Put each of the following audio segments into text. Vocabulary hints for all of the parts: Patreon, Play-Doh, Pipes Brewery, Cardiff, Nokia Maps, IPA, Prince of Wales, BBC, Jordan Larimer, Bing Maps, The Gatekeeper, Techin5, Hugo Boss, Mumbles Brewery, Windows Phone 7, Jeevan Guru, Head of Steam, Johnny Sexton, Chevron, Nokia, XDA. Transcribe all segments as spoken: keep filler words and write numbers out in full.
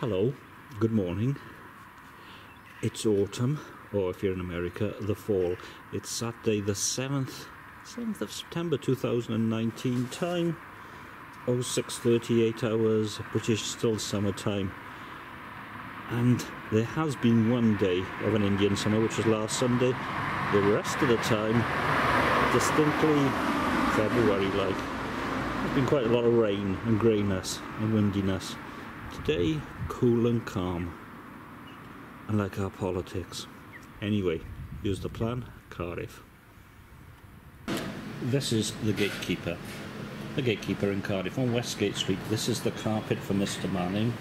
Hello, good morning. It's autumn, or if you're in America, the fall. It's Saturday the seventh, seventh of September two thousand nineteen, time oh six thirty-eight hours, British still summertime. And there has been one day of an Indian summer, which was last Sunday. The rest of the time, distinctly February-like. There's been quite a lot of rain and greyness and windiness. Today, cool and calm, unlike our politics. Anyway, here's the plan, Cardiff. This is The Gatekeeper. The Gatekeeper in Cardiff, on Westgate Street. This is the carpet for Mister Manning.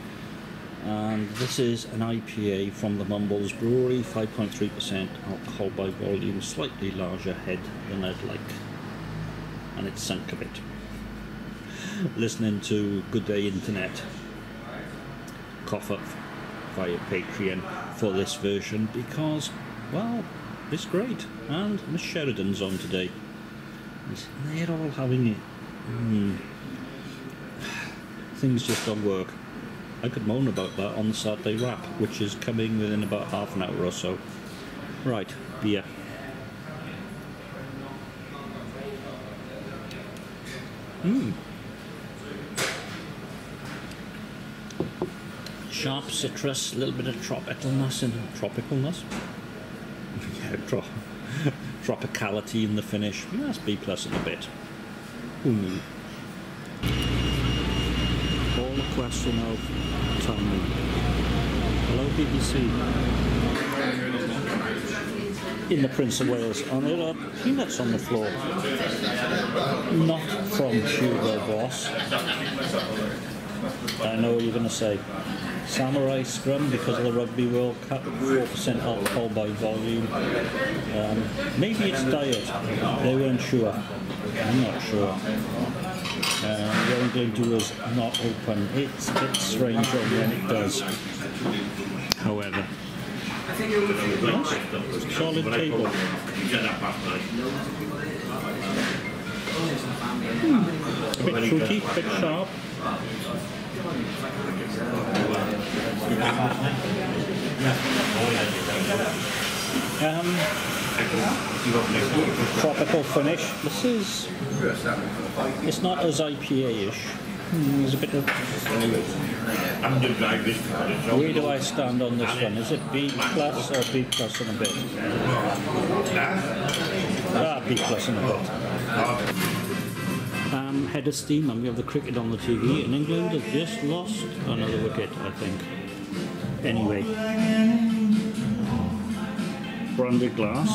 And this is an I P A from the Mumbles Brewery, five point three percent alcohol by volume, slightly larger head than I'd like. And it sunk a bit. Listening to Good Day Internet. Cough up via Patreon for this version because, well, it's great. And Miss Sheridan's on today. They're all having it. Mm. Things just don't work. I could moan about that on the Saturday wrap, which is coming within about half an hour or so. Right, beer. Mmm. Sharp citrus, a little bit of tropicalness in tropicalness. yeah, tro tropicality in the finish. That's B plus in a bit. Mm. All a question of time. Hello, B B C. In the Prince of Wales, and there are peanuts on the floor. Not from Hugo Boss. I know what you're going to say. Samurai Scrum, because of the Rugby World Cup, four percent alcohol by volume. Um, maybe it's diet. They weren't sure. I'm not sure. Um, what I'm going to do is not open. It's a bit strange when it does. However, nice. Solid table. Mm. A bit fruity, a bit sharp. Um, tropical finish. This is. It's not as I P A-ish. Mm, there's a bit of. Where do I stand on this one? Is it B plus or B plus in a bit? Ah, B plus in a bit. Um, head of steam, and we have the cricket on the T V, and England have just lost another wicket, I think. Anyway, branded glass,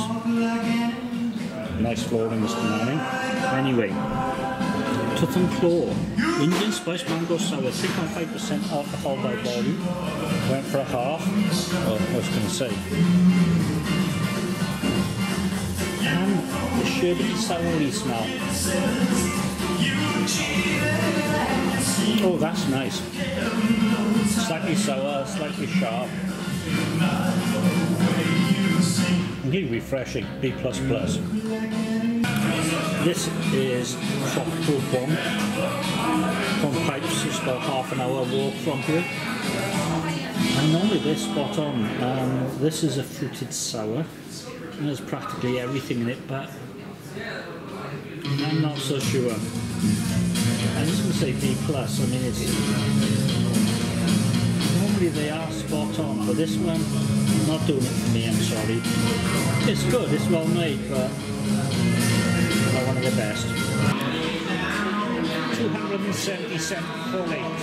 nice flooring, Mister Manning. Anyway, Tooth and Claw, Indian Spice Mango Sour, three point five percent alcohol by volume. Went for a half. Oh, I was going to say. The sherbet soury smell. Oh, that's nice. Slightly sour, slightly sharp. Really refreshing. B plus plus. This is Tropical Bomb from Pipes. It's about half an hour walk from here. And normally they're spot on. Um, this is a fruited sour. And there's practically everything in it, but I'm not so sure. I'm just going to say B plus. I mean, it's normally they are spot on, but this one, not doing it for me. I'm sorry. It's good. It's well made, but not one of the best. two hundred seventy-seven for eight.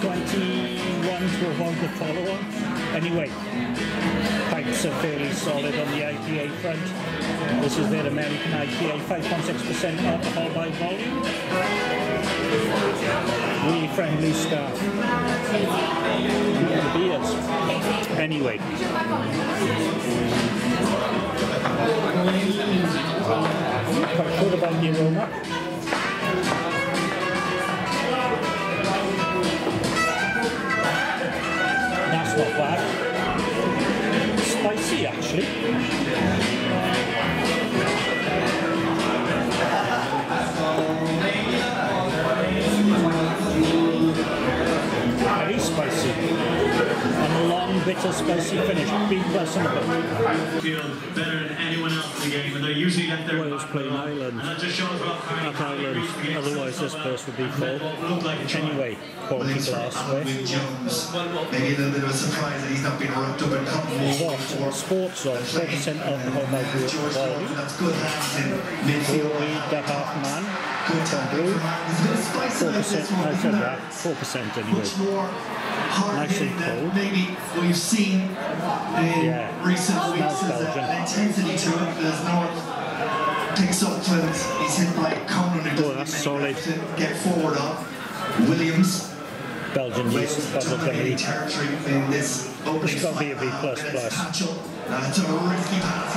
twenty-one to avoid the follow-up. Anyway. Pipes are fairly solid on the I P A front. This is their American I P A, five point six percent alcohol by volume. Really friendly stuff. The beers. Anyway. I'm quite sure about the aroma. That's not bad. Spicy actually. Very spicy. bitter, spicy finish. B plus and above. Feel better than anyone else in the game, and they usually left their Wales playing Ireland. And that just shows what kind of Ireland. Otherwise, this place would be full. Anyway, Porky Glass way. They get a bit of a surprise that he's not been rubbed up and caught. Sports on four percent alcohol by volume. That's good midfield. The half man. Good time, blue. four percent, I said that. four percent anyway. Much more hard hitting than maybe what you've seen in yeah. recent it's weeks. There's an intensity to it. There's no picks up twins. He's hit by Conan who doesn't oh, that's solid. To get forward on. Williams. Belgium uses public territory in this opening. It's got to be a B plus plus. That's a risky pass.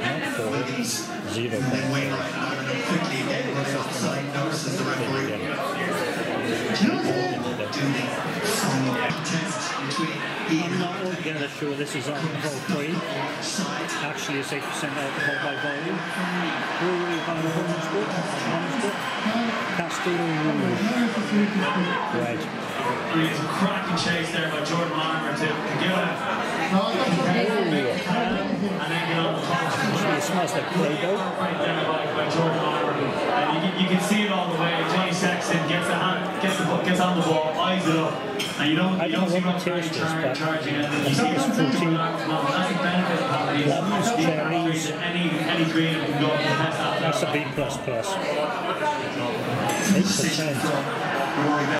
Adams. Williams, zero. Then Wainwright and Ireland quickly again with the offside notices the referee. I'm not altogether sure this is alcohol free. Actually, it's eight percent alcohol by volume. Brewery by Mumbles Brewery. Castile Rouge. Right. There's a cracking chase there by Jordan Larimer to get up. And then get up the top. It smells like Play-Doh. Right there by Jordan Larimer. You can see it all the way. Johnny Sexton gets the hand, gets the gets on the ball, eyes it up. And you don't you don't see much charging it. You see it's protein. That's the benefit of having these. Lemons, cherries. Any any green can go up and test that. That's a B plus plus. Eight percent.